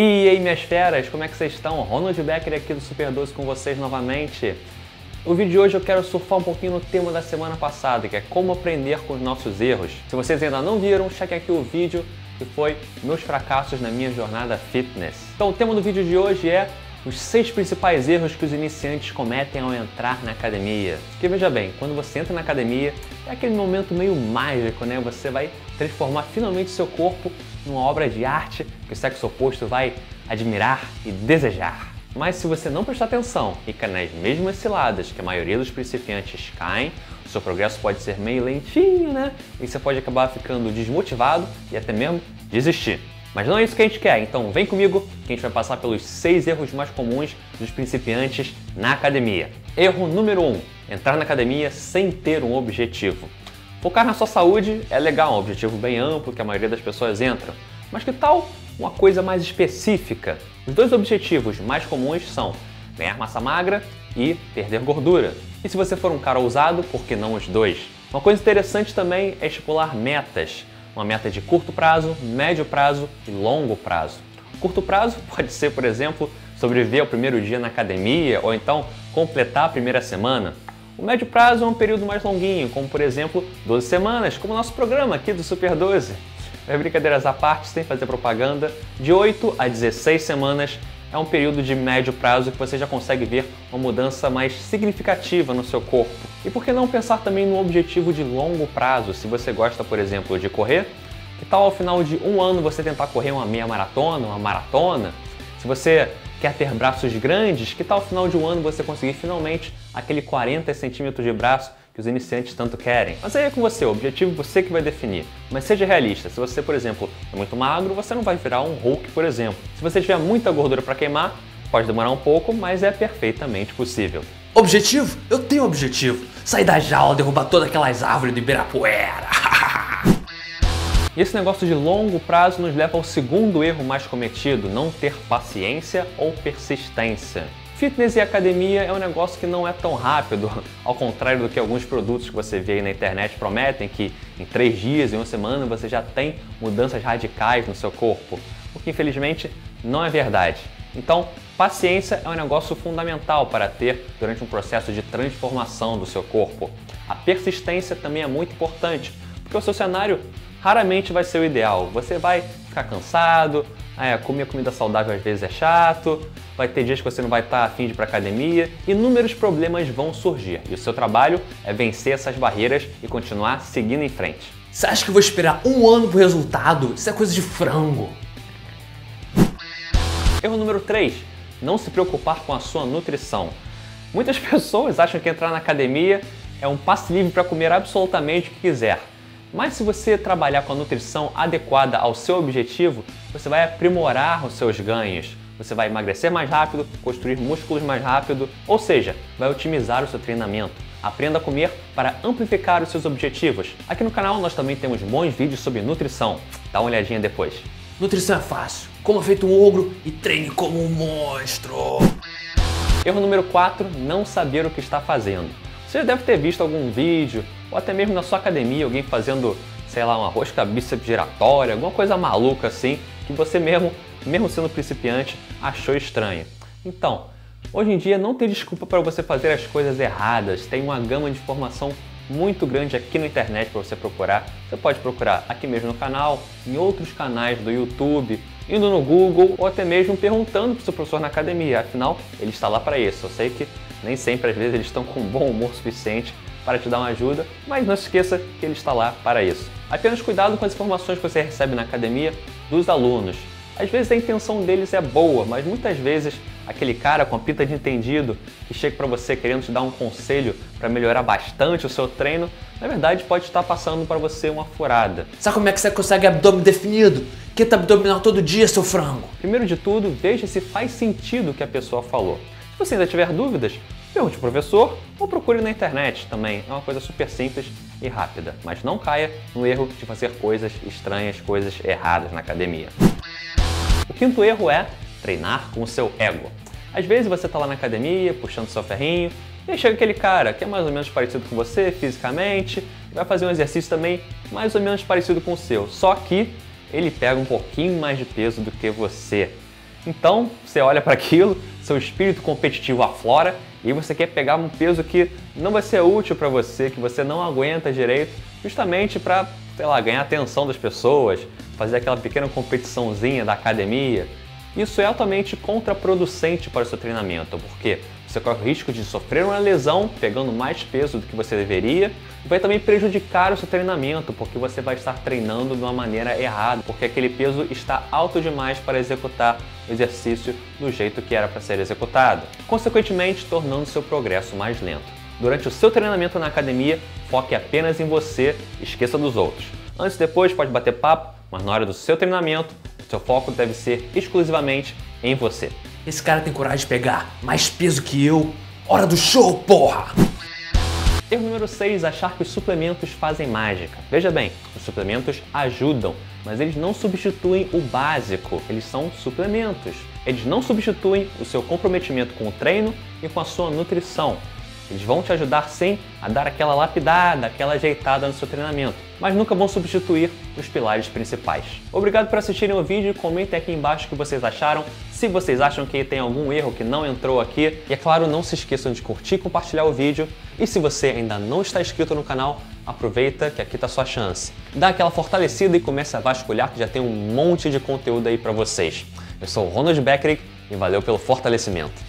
E aí, minhas feras, como é que vocês estão? Ronald Becker aqui do Super 12 com vocês novamente. No vídeo de hoje eu quero surfar um pouquinho no tema da semana passada, que é como aprender com os nossos erros. Se vocês ainda não viram, chequem aqui o vídeo que foi Meus Fracassos na Minha Jornada Fitness. Então o tema do vídeo de hoje é os 6 principais erros que os iniciantes cometem ao entrar na academia. Porque veja bem, quando você entra na academia, é aquele momento meio mágico, né? Você vai transformar finalmente seu corpo numa obra de arte que o sexo oposto vai admirar e desejar. Mas se você não prestar atenção e cair nas mesmas ciladas que a maioria dos principiantes caem, o seu progresso pode ser meio lentinho, né? E você pode acabar ficando desmotivado e até mesmo desistir. Mas não é isso que a gente quer, então vem comigo que a gente vai passar pelos 6 erros mais comuns dos principiantes na academia. Erro número 1: entrar na academia sem ter um objetivo. Focar na sua saúde é legal, um objetivo bem amplo que a maioria das pessoas entra, mas que tal uma coisa mais específica? Os 2 objetivos mais comuns são ganhar massa magra e perder gordura. E se você for um cara ousado, por que não os 2? Uma coisa interessante também é estipular metas. Uma meta de curto prazo, médio prazo e longo prazo. Curto prazo pode ser, por exemplo, sobreviver ao primeiro dia na academia ou então completar a primeira semana. O médio prazo é um período mais longuinho, como por exemplo 12 semanas, como o nosso programa aqui do Super 12. Mas brincadeiras à parte, sem fazer propaganda, de 8 a 16 semanas é um período de médio prazo que você já consegue ver uma mudança mais significativa no seu corpo. E por que não pensar também no objetivo de longo prazo? Se você gosta, por exemplo, de correr, que tal ao final de um ano você tentar correr uma meia maratona, uma maratona? Se você quer ter braços grandes, que tal ao final de um ano você conseguir finalmente aquele 40 centímetros de braço que os iniciantes tanto querem? Mas aí é com você, o objetivo você que vai definir. Mas seja realista, se você, por exemplo, é muito magro, você não vai virar um Hulk, por exemplo. Se você tiver muita gordura para queimar, pode demorar um pouco, mas é perfeitamente possível. Objetivo? Eu tenho objetivo. Sair da jaula, derrubar todas aquelas árvores do Ibirapuera. E esse negócio de longo prazo nos leva ao segundo erro mais cometido, não ter paciência ou persistência. Fitness e academia é um negócio que não é tão rápido, ao contrário do que alguns produtos que você vê aí na internet prometem, que em 3 dias, em uma semana, você já tem mudanças radicais no seu corpo, o que infelizmente não é verdade. Então, paciência é um negócio fundamental para ter durante um processo de transformação do seu corpo. A persistência também é muito importante, porque o seu cenário raramente vai ser o ideal. Você vai ficar cansado, comer comida saudável às vezes é chato, vai ter dias que você não vai estar afim de ir para a academia, inúmeros problemas vão surgir. E o seu trabalho é vencer essas barreiras e continuar seguindo em frente. Você acha que eu vou esperar um ano pro resultado? Isso é coisa de frango. Erro número 3. Não se preocupar com a sua nutrição. Muitas pessoas acham que entrar na academia é um passe livre para comer absolutamente o que quiser. Mas se você trabalhar com a nutrição adequada ao seu objetivo, você vai aprimorar os seus ganhos. Você vai emagrecer mais rápido, construir músculos mais rápido, ou seja, vai otimizar o seu treinamento. Aprenda a comer para amplificar os seus objetivos. Aqui no canal nós também temos bons vídeos sobre nutrição. Dá uma olhadinha depois. Nutrição é fácil. Coma feito um ogro e treine como um monstro. Erro número 4, não saber o que está fazendo. Você já deve ter visto algum vídeo, ou até mesmo na sua academia, alguém fazendo, sei lá, uma rosca bíceps giratória, alguma coisa maluca assim, que você mesmo sendo principiante, achou estranho. Então, hoje em dia não tem desculpa para você fazer as coisas erradas, tem uma gama de informação muito grande aqui na internet para você procurar. Você pode procurar aqui mesmo no canal, em outros canais do YouTube, indo no Google ou até mesmo perguntando para o seu professor na academia, afinal ele está lá para isso. Eu sei que nem sempre, às vezes, eles estão com um bom humor suficiente para te dar uma ajuda, mas não se esqueça que ele está lá para isso. Apenas cuidado com as informações que você recebe na academia dos alunos. Às vezes a intenção deles é boa, mas muitas vezes aquele cara com a pinta de entendido que chega para você querendo te dar um conselho para melhorar bastante o seu treino, na verdade pode estar passando para você uma furada. Sabe como é que você consegue abdômen definido? Quinta abdominal todo dia, seu frango! Primeiro de tudo, veja se faz sentido o que a pessoa falou. Se você ainda tiver dúvidas, pergunte ao professor ou procure na internet também. É uma coisa super simples e rápida, mas não caia no erro de fazer coisas estranhas, coisas erradas na academia. O 5º erro é treinar com o seu ego. Às vezes você está lá na academia, puxando seu ferrinho, e aí chega aquele cara que é mais ou menos parecido com você fisicamente, e vai fazer um exercício também mais ou menos parecido com o seu, só que ele pega um pouquinho mais de peso do que você. Então você olha para aquilo, seu espírito competitivo aflora e você quer pegar um peso que não vai ser útil para você, que você não aguenta direito, justamente para, sei lá, ganhar a atenção das pessoas, fazer aquela pequena competiçãozinha da academia. Isso é altamente contraproducente para o seu treinamento, porque você corre o risco de sofrer uma lesão pegando mais peso do que você deveria e vai também prejudicar o seu treinamento, porque você vai estar treinando de uma maneira errada, porque aquele peso está alto demais para executar o exercício do jeito que era para ser executado, consequentemente tornando seu progresso mais lento. Durante o seu treinamento na academia, foque apenas em você, esqueça dos outros. Antes e depois pode bater papo, mas na hora do seu treinamento, seu foco deve ser exclusivamente em você. Esse cara tem coragem de pegar mais peso que eu. Hora do show, porra! Erro número 6, achar que os suplementos fazem mágica. Veja bem, os suplementos ajudam, mas eles não substituem o básico. Eles são suplementos. Eles não substituem o seu comprometimento com o treino e com a sua nutrição. Eles vão te ajudar sim a dar aquela lapidada, aquela ajeitada no seu treinamento, mas nunca vão substituir os pilares principais. Obrigado por assistirem o vídeo, comentem aqui embaixo o que vocês acharam, se vocês acham que tem algum erro que não entrou aqui. E é claro, não se esqueçam de curtir e compartilhar o vídeo. E se você ainda não está inscrito no canal, aproveita que aqui está a sua chance. Dá aquela fortalecida e começa a vasculhar que já tem um monte de conteúdo aí para vocês. Eu sou o Ronald Becker e valeu pelo fortalecimento.